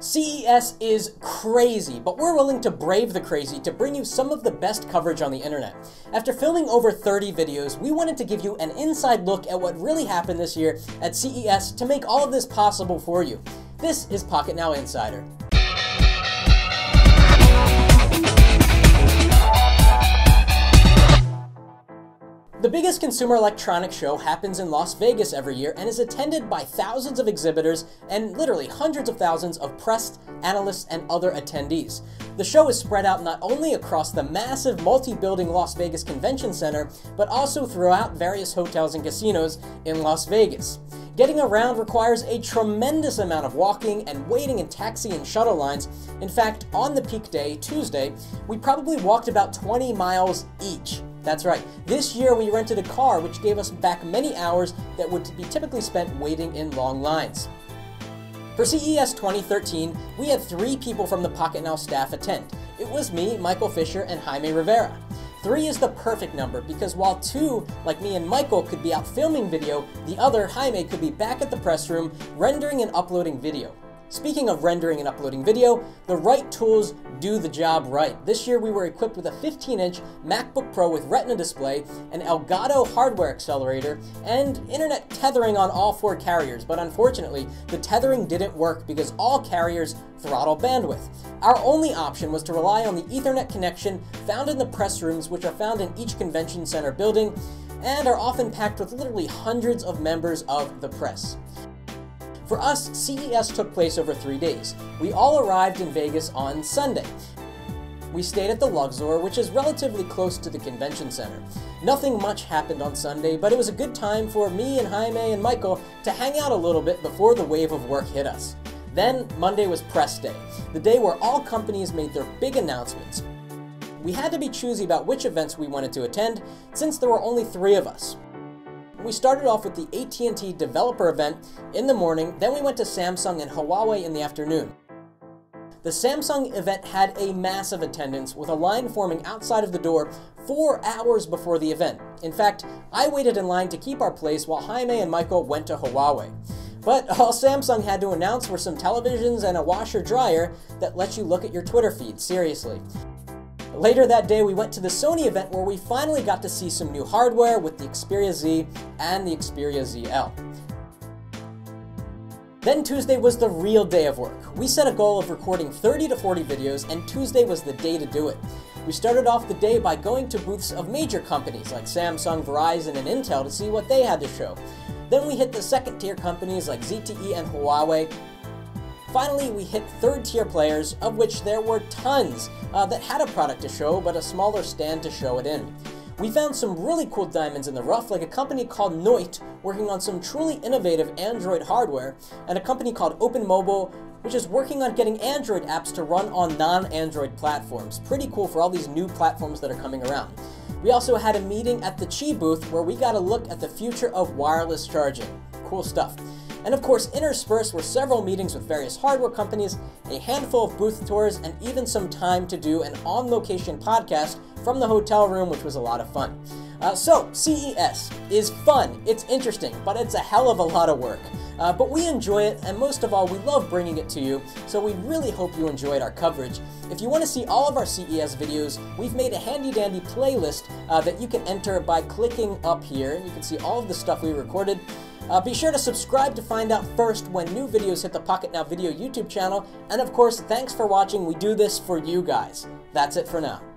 CES is crazy, but we're willing to brave the crazy to bring you some of the best coverage on the internet. After filming over 30 videos, we wanted to give you an inside look at what really happened this year at CES to make all of this possible for you. This is Pocketnow Insider. The biggest consumer electronics show happens in Las Vegas every year and is attended by thousands of exhibitors and literally hundreds of thousands of press, analysts, and other attendees. The show is spread out not only across the massive multi-building Las Vegas Convention Center, but also throughout various hotels and casinos in Las Vegas. Getting around requires a tremendous amount of walking and waiting in taxi and shuttle lines. In fact, on the peak day, Tuesday, we probably walked about 20 miles each. That's right, this year we rented a car, which gave us back many hours that would be typically spent waiting in long lines. For CES 2013, we had 3 people from the Pocketnow staff attend. It was me, Michael Fisher, and Jaime Rivera. 3 is the perfect number because while 2, like me and Michael, could be out filming video, the other, Jaime, could be back at the press room rendering and uploading video. Speaking of rendering and uploading video, the right tools do the job right. This year we were equipped with a 15-inch MacBook Pro with Retina display, an Elgato hardware accelerator, and internet tethering on all 4 carriers, but unfortunately the tethering didn't work because all carriers throttle bandwidth. Our only option was to rely on the Ethernet connection found in the press rooms, which are found in each convention center building and are often packed with literally hundreds of members of the press. For us, CES took place over 3 days. We all arrived in Vegas on Sunday. We stayed at the Luxor, which is relatively close to the convention center. Nothing much happened on Sunday, but it was a good time for me and Jaime and Michael to hang out a little bit before the wave of work hit us. Then Monday was press day, the day where all companies made their big announcements. We had to be choosy about which events we wanted to attend, since there were only 3 of us. We started off with the AT&T developer event in the morning, then we went to Samsung and Huawei in the afternoon. The Samsung event had a massive attendance, with a line forming outside of the door 4 hours before the event. In fact, I waited in line to keep our place while Jaime and Michael went to Huawei. But all Samsung had to announce were some televisions and a washer-dryer that lets you look at your Twitter feed, seriously. Later that day, we went to the Sony event where we finally got to see some new hardware with the Xperia Z and the Xperia ZL. Then Tuesday was the real day of work. We set a goal of recording 30 to 40 videos, and Tuesday was the day to do it. We started off the day by going to booths of major companies like Samsung, Verizon, and Intel to see what they had to show. Then we hit the second-tier companies like ZTE and Huawei. Finally, we hit third-tier players, of which there were tons that had a product to show, but a smaller stand to show it in. We found some really cool diamonds in the rough, like a company called Noit, working on some truly innovative Android hardware, and a company called Open Mobile, which is working on getting Android apps to run on non-Android platforms. Pretty cool for all these new platforms that are coming around. We also had a meeting at the Qi booth, where we got a look at the future of wireless charging. Cool stuff. And of course, interspersed were several meetings with various hardware companies, a handful of booth tours, and even some time to do an on-location podcast from the hotel room, which was a lot of fun. So CES is fun, it's interesting, but it's a hell of a lot of work. But we enjoy it, and most of all, we love bringing it to you, so we really hope you enjoyed our coverage. If you want to see all of our CES videos, we've made a handy-dandy playlist that you can enter by clicking up here, and you can see all of the stuff we recorded. Be sure to subscribe to find out first when new videos hit the Pocketnow Video YouTube channel, and of course, thanks for watching. We do this for you guys. That's it for now.